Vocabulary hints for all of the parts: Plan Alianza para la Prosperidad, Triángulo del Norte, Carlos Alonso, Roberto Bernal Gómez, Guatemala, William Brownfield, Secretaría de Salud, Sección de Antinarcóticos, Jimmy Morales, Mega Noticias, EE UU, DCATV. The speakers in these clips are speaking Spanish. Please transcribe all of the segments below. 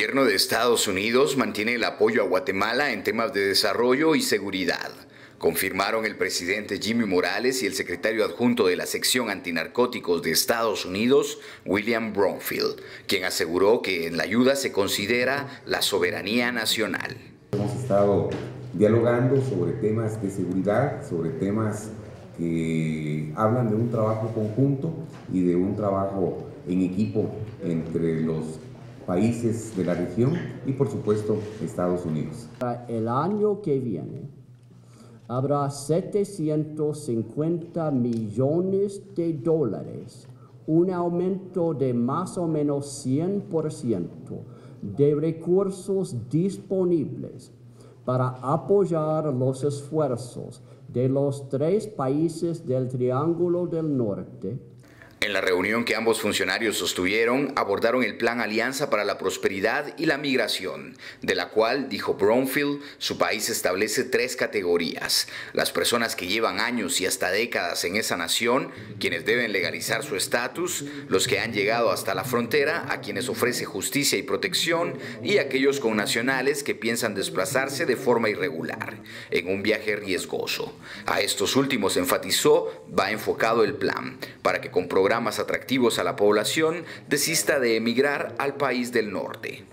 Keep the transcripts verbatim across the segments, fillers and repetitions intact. gobierno de Estados Unidos mantiene el apoyo a Guatemala en temas de desarrollo y seguridad. Confirmaron el presidente Jimmy Morales y el secretario adjunto de la sección antinarcóticos de Estados Unidos, William Brownfield, quien aseguró que en la ayuda se considera la soberanía nacional. Hemos estado dialogando sobre temas de seguridad, sobre temas que hablan de un trabajo conjunto y de un trabajo en equipo entre los países de la región y, por supuesto, Estados Unidos. El año que viene habrá setecientos cincuenta millones de dólares, un aumento de más o menos cien por ciento de recursos disponibles para apoyar los esfuerzos de los tres países del Triángulo del Norte. En la reunión que ambos funcionarios sostuvieron, abordaron el Plan Alianza para la Prosperidad y la Migración, de la cual, dijo Brownfield, su país establece tres categorías: las personas que llevan años y hasta décadas en esa nación, quienes deben legalizar su estatus, los que han llegado hasta la frontera, a quienes ofrece justicia y protección, y aquellos connacionales que piensan desplazarse de forma irregular, en un viaje riesgoso. A estos últimos, enfatizó, va enfocado el plan, para que con programas atractivos a la población desista de emigrar al país del norte.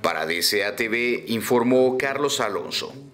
Para D C A T V informó Carlos Alonso.